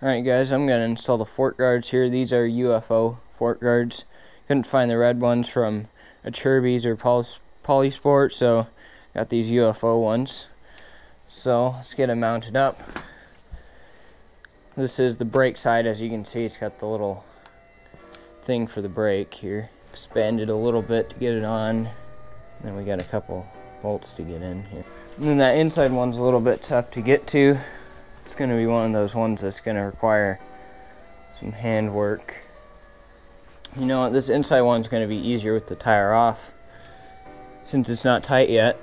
Alright guys, I'm going to install the fork guards here. These are UFO fork guards. Couldn't find the red ones from a Cherby's or Polysport, so got these UFO ones. So let's get them mounted up. This is the brake side. As you can see, it's got the little thing for the brake here. Expand it a little bit to get it on. Then we got a couple bolts to get in here. And then that inside one's a little bit tough to get to. It's going to be one of those ones that's going to require some hand work. You know what, this inside one's going to be easier with the tire off. Since it's not tight yet,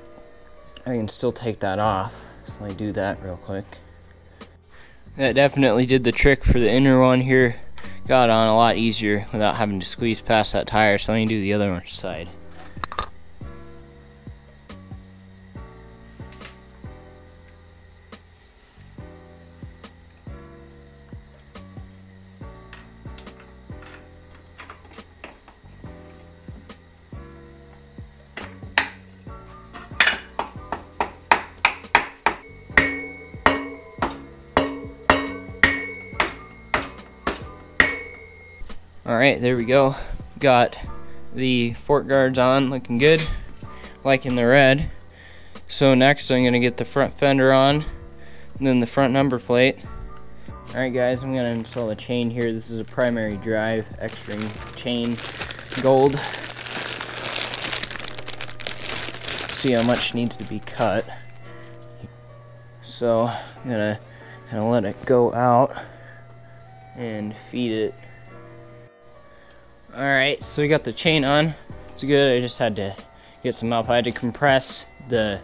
I can still take that off. So let me do that real quick. That definitely did the trick for the inner one here. Got on a lot easier without having to squeeze past that tire, so let me do the other side. Alright, there we go. Got the fork guards on, looking good, like in the red. So next I'm going to get the front fender on, and then the front number plate. Alright guys, I'm going to install a chain here. This is a Primary Drive X-ring chain, gold. See how much needs to be cut. So I'm going to kind of let it go out and feed it. Alright, so we got the chain on. It's good, I just had to get some up. I had to compress the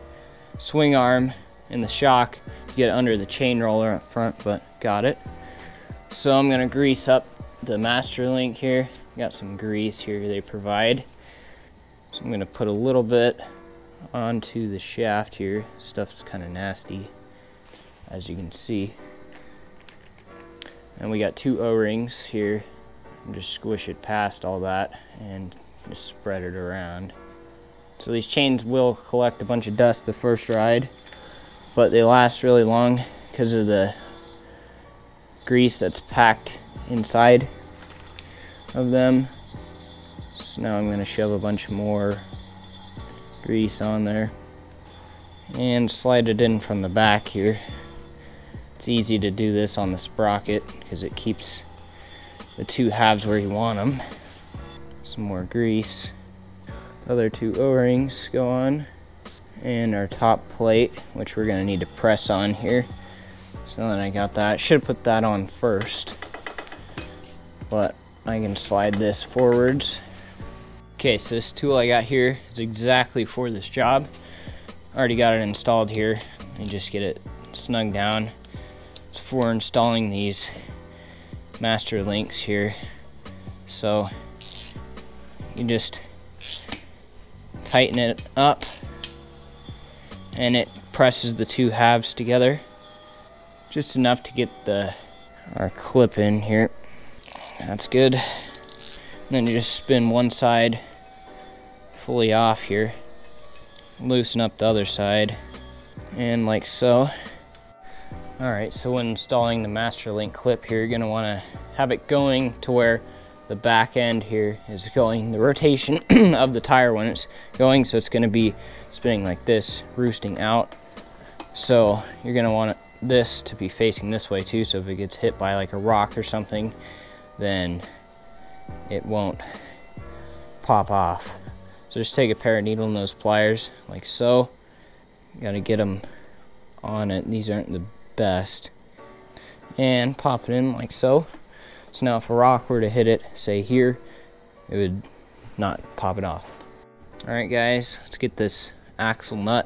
swing arm and the shock to get it under the chain roller up front, but got it. So I'm gonna grease up the master link here. Got some grease here they provide. So I'm gonna put a little bit onto the shaft here. Stuff's kind of nasty, as you can see. And we got two O-rings here. Just squish it past all that and just spread it around. So these chains will collect a bunch of dust the first ride, but they last really long because of the grease that's packed inside of them. So now I'm going to shove a bunch more grease on there and slide it in from the back here. It's easy to do this on the sprocket because it keeps the two halves where you want them. Some more grease. The other two O-rings go on, and our top plate, which we're gonna need to press on here. So then I got that. Should put that on first, but I can slide this forwards. Okay, so this tool I got here is exactly for this job. Already got it installed here. Let me just get it snug down. It's for installing these master links here. So you just tighten it up and it presses the two halves together just enough to get our clip in here. That's good. And then you just spin one side fully off here, loosen up the other side, and like so. Alright, so when installing the master link clip here, you're going to want to have it going to where the back end here is going, the rotation of the tire when it's going, so it's going to be spinning like this, roosting out. So you're going to want this to be facing this way too, so if it gets hit by like a rock or something, then it won't pop off. So just take a pair of needle nose pliers, like so. You got to get them on it. These aren't the best, and pop it in like so. So now if a rock were to hit it, say here, it would not pop it off. Alright guys, let's get this axle nut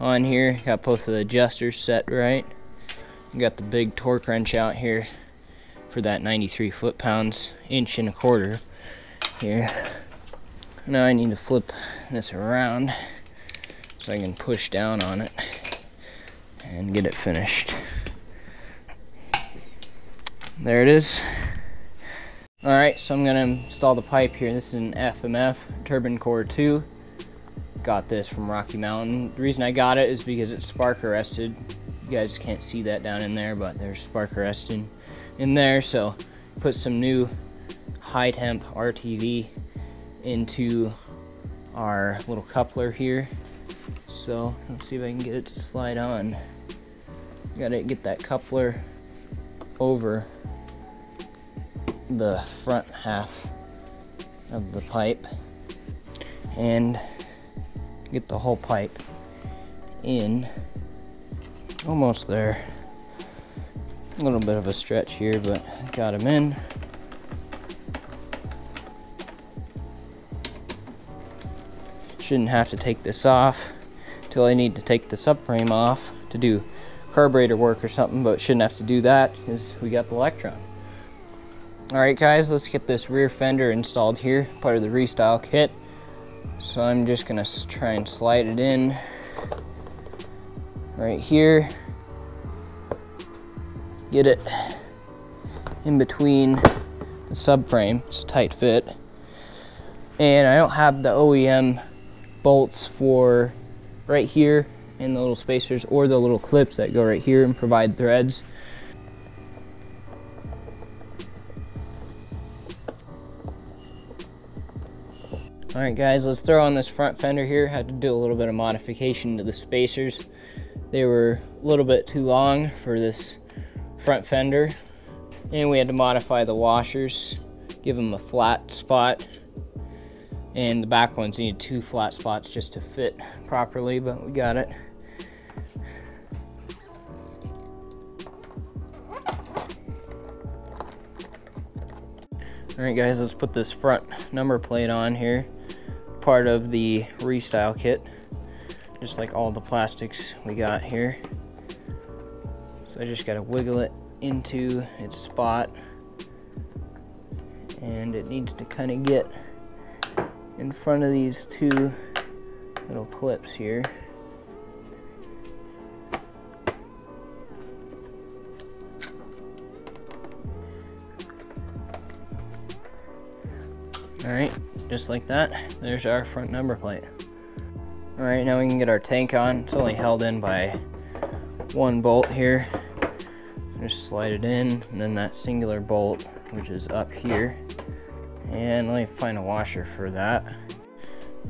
on here. Got both of the adjusters set right. We got the big torque wrench out here for that 93 foot-pounds, 1.25 inches here. Now I need to flip this around so I can push down on it and get it finished. There it is. Alright, so I'm going to install the pipe here. This is an FMF, Turbine Core 2. Got this from Rocky Mountain. The reason I got it is because it's spark arrested. You guys can't see that down in there, but there's spark arresting in there. So put some new high temp RTV into our little coupler here. So let's see if I can get it to slide on. Gotta get that coupler over the front half of the pipe and get the whole pipe in. Almost there. A little bit of a stretch here, but got him in. Shouldn't have to take this off till I need to take the subframe off to do carburetor work or something, but shouldn't have to do that because we got the Electron. All right guys, let's get this rear fender installed here, part of the restyle kit. So I'm just gonna try and slide it in right here, get it in between the subframe. It's a tight fit, and I don't have the OEM bolts for right here and the little spacers or the little clips that go right here and provide threads. All right guys, let's throw on this front fender here. Had to do a little bit of modification to the spacers. They were a little bit too long for this front fender, and we had to modify the washers, give them a flat spot, and the back ones needed two flat spots just to fit properly, but we got it. All right guys, let's put this front number plate on here, part of the restyle kit. Just like all the plastics we got here. So I just gotta wiggle it into its spot, and it needs to kind of get in front of these two little clips here. All right, just like that, there's our front number plate. All right, now we can get our tank on. It's only held in by one bolt here. Just slide it in, and then that singular bolt, which is up here. And let me find a washer for that.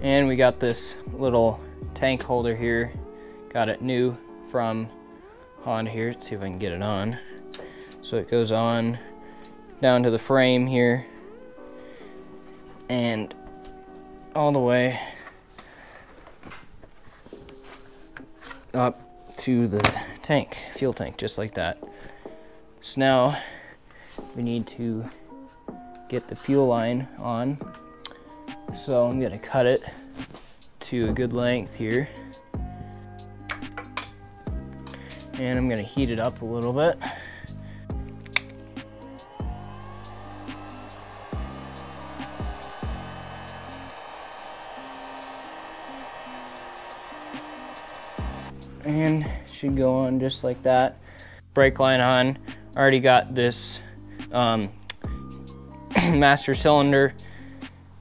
And we got this little tank holder here. Got it new from Honda here. Let's see if I can get it on. So it goes on down to the frame here and all the way up to the tank, fuel tank, just like that. So now we need to get the fuel line on. So I'm gonna cut it to a good length here. And I'm gonna heat it up a little bit. And should go on just like that. Brake line on. Already got this master cylinder,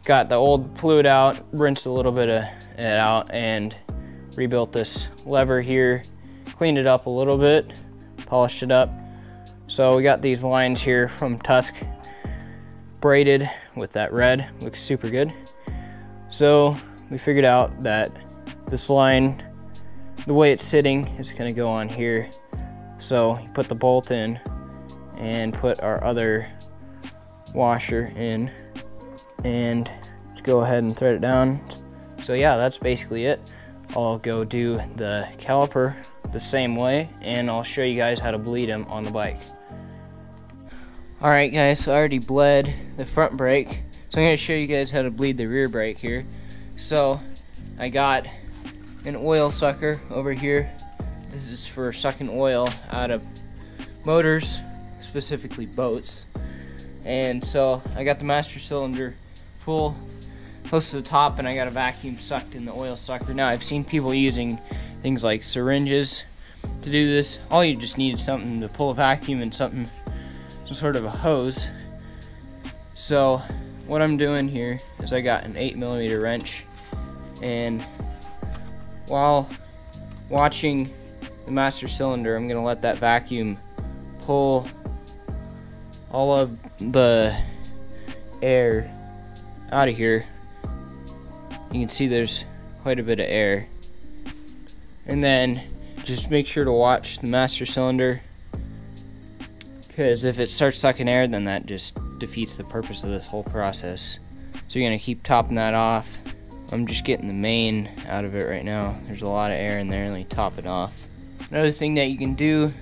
got the old fluid out, rinsed a little bit of it out, and rebuilt this lever here, cleaned it up a little bit, polished it up. So we got these lines here from Tusk, braided with that red, looks super good. So we figured out that this line, the way it's sitting, is gonna go on here. So you put the bolt in and put our other washer in and go ahead and thread it down. So yeah, that's basically it. I'll go do the caliper the same way, and I'll show you guys how to bleed them on the bike. All right guys, so I already bled the front brake, so I'm gonna show you guys how to bleed the rear brake here. So I got an oil sucker over here. This is for sucking oil out of motors, specifically boats. And so I got the master cylinder full, close to the top, and I got a vacuum sucked in the oil sucker. Now I've seen people using things like syringes to do this. All you just need is something to pull a vacuum and something, some sort of a hose. So what I'm doing here is I got an 8mm wrench, and while watching the master cylinder. I'm gonna let that vacuum pull all of the air out of here. You can see there's quite a bit of air. And then just make sure to watch the master cylinder, because if it starts sucking air, then that just defeats the purpose of this whole process. So you're gonna keep topping that off. I'm just getting the main out of it right now. There's a lot of air in there. Let me top it off. Another thing that you can do,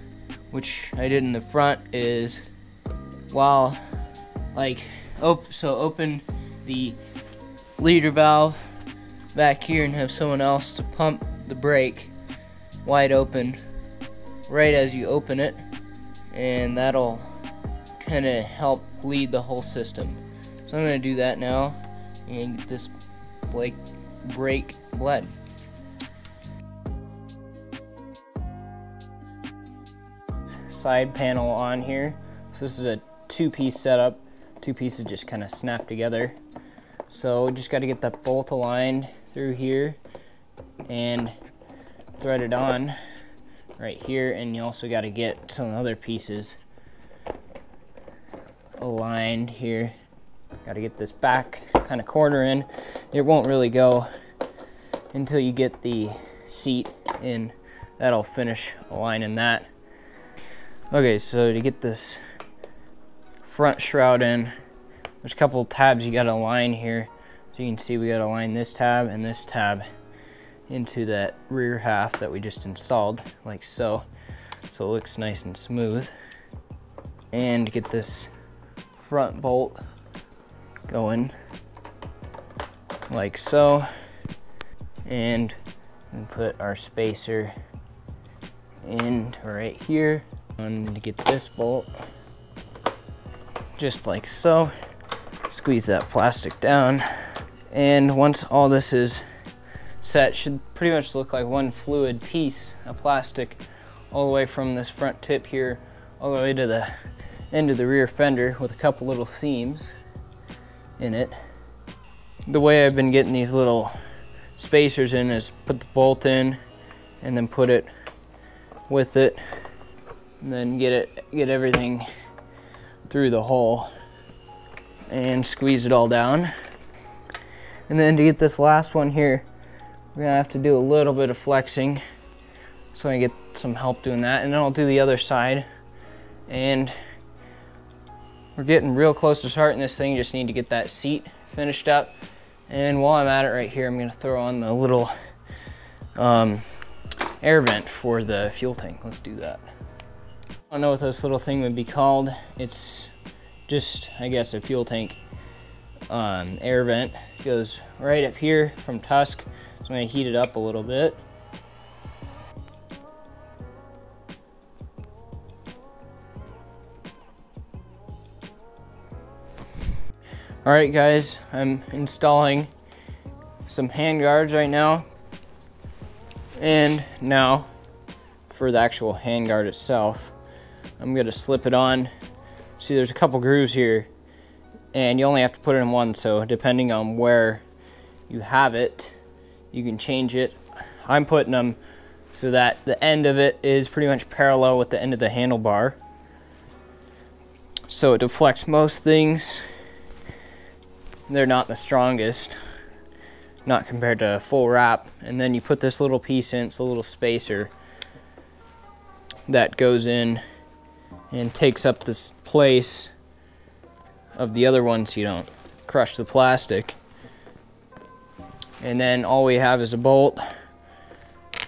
which I did in the front, is while open the leader valve back here and have someone else to pump the brake wide open right as you open it, and that'll kind of help lead the whole system. So I'm going to do that now and get this brake bled. Side panel on here. So this is a two-piece setup. Two pieces just kind of snap together. So just got to get that bolt aligned through here and thread it on right here, and you also got to get some other pieces aligned here. Got to get this back kind of corner in. It won't really go until you get the seat in. That'll finish aligning that. Okay, so to get this front shroud in, there's a couple tabs you got to align here. So you can see we got to align this tab and this tab into that rear half that we just installed, like so. So it looks nice and smooth. And get this front bolt going like so, and we put our spacer in right here. I'm going to get this bolt just like so, squeeze that plastic down, and once all this is set, it should pretty much look like one fluid piece of plastic all the way from this front tip here all the way to the end of the rear fender with a couple little seams in it. The way I've been getting these little spacers in is put the bolt in and then put it with it and then get everything through the hole and squeeze it all down. And then to get this last one here, we're gonna have to do a little bit of flexing, so I get some help doing that, and then I'll do the other side. And we're getting real close to starting this thing. Just need to get that seat finished up. And while I'm at it right here, I'm gonna throw on the little air vent for the fuel tank. Let's do that. I don't know what this little thing would be called. It's just, I guess, a fuel tank air vent. It goes right up here from Tusk. So I'm gonna heat it up a little bit. All right, guys, I'm installing some hand guards right now. And now for the actual hand guard itself, I'm gonna slip it on. See, there's a couple grooves here and you only have to put it in one. So depending on where you have it, you can change it. I'm putting them so that the end of it is pretty much parallel with the end of the handlebar. So it deflects most things. They're not the strongest, not compared to a full wrap. And then you put this little piece in, it's a little spacer that goes in and takes up this place of the other one so you don't crush the plastic. And then all we have is a bolt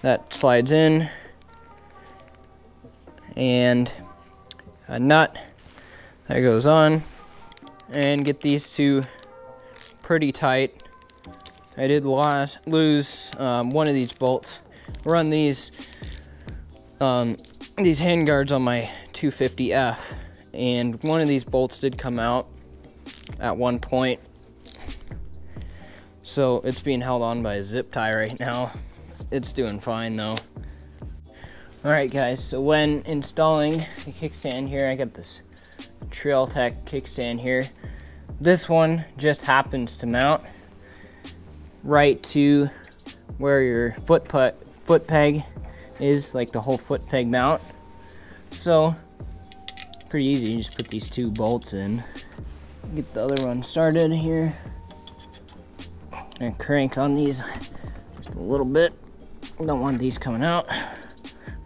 that slides in and a nut that goes on, and get these two pretty tight. I did lose one of these bolts. Run these hand guards on my 250F, and one of these bolts did come out at one point, so it's being held on by a zip tie right now. It's doing fine though. All right, guys, so when installing the kickstand here, I got this Trail Tech kickstand here. This one just happens to mount right to where your foot peg is, like the whole foot peg mount. So pretty easy, you just put these two bolts in. Get the other one started here and crank on these just a little bit. Don't want these coming out,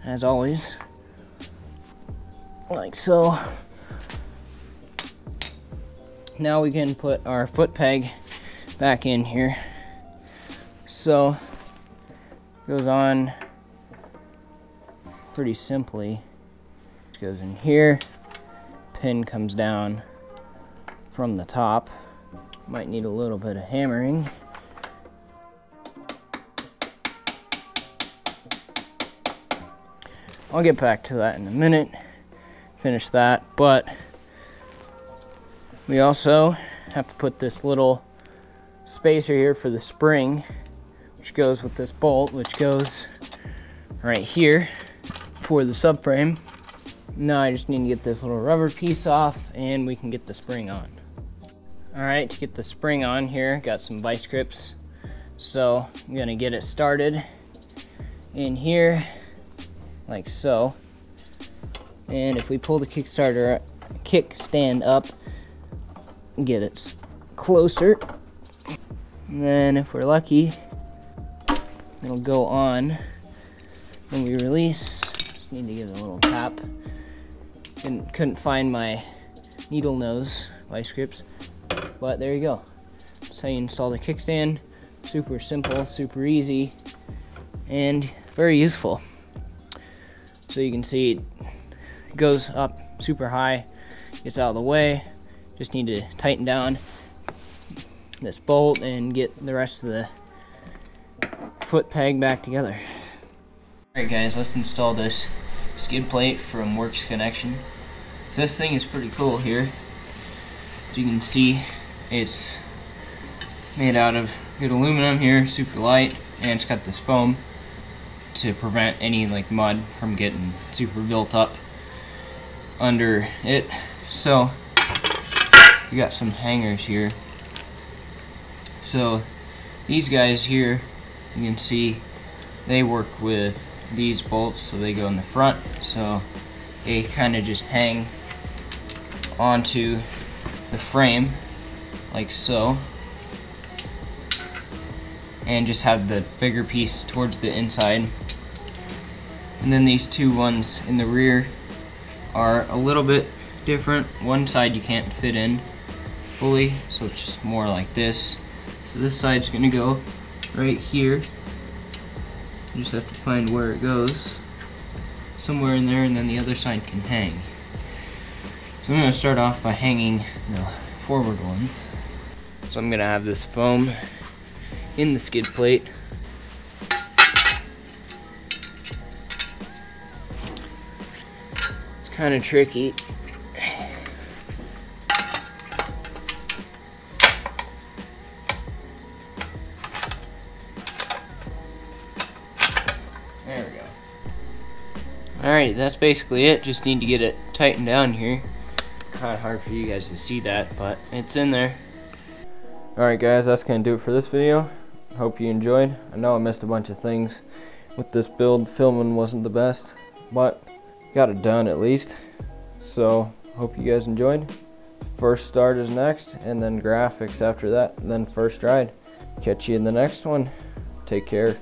as always, like so. Now we can put our foot peg back in here. So it goes on pretty simply. It goes in here, pin comes down from the top. Might need a little bit of hammering. I'll get back to that in a minute, finish that, but we also have to put this little spacer here for the spring, which goes with this bolt, which goes right here for the subframe. Now I just need to get this little rubber piece off and we can get the spring on. All right, to get the spring on here, got some vice grips. So I'm gonna get it started in here, like so. And if we pull the kickstand up, get it closer. And then if we're lucky, it'll go on. When we release, just need to give it a little tap. Couldn't find my needle nose vice grips, but there you go. That's how you install the kickstand. Super simple, super easy, and very useful. So you can see it goes up super high, gets out of the way. Just need to tighten down this bolt and get the rest of the foot peg back together. Alright guys, let's install this skid plate from Works Connection. So this thing is pretty cool here. As you can see, it's made out of good aluminum here, super light, and it's got this foam to prevent any like mud from getting super built up under it. So we got some hangers here. So these guys here, you can see they work with these bolts, so they go in the front, so they kind of just hang onto the frame like so, and just have the bigger piece towards the inside. And then these two ones in the rear are a little bit different. One side you can't fit in fully, so it's just more like this. So this side's gonna go right here. You just have to find where it goes, somewhere in there, and then the other side can hang. So I'm gonna start off by hanging the forward ones. So I'm gonna have this foam in the skid plate. It's kind of tricky. There we go. Alright, that's basically it. Just need to get it tightened down here. Kind of hard for you guys to see that, but it's in there. Alright guys, that's gonna do it for this video. Hope you enjoyed. I know I missed a bunch of things with this build. Filming wasn't the best, but got it done at least. So hope you guys enjoyed. First start is next, and then graphics after that, and then first ride. Catch you in the next one. Take care.